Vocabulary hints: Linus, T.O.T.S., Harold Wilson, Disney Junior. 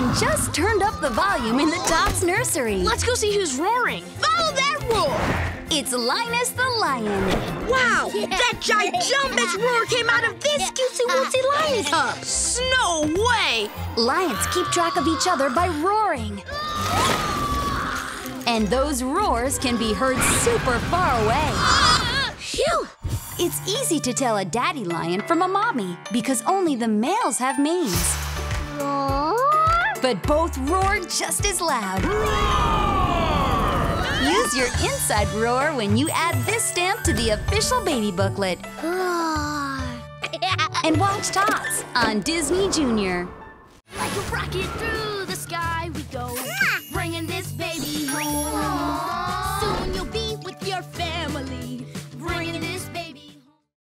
Someone just turned up the volume in the T.O.T.S. nursery. Let's go see who's roaring. Follow that roar! It's Linus the lion. Wow, yeah. That ginormous roar came out of this cutesy wootsy Linus up. No way! Lions keep track of each other by roaring. And those roars can be heard super far away. Phew! It's easy to tell a daddy lion from a mommy because only the males have manes. But both roar just as loud. Roar! Use your inside roar when you add this stamp to the official baby booklet. Roar! And watch T.O.T.S. on Disney Junior. Like a rocket through.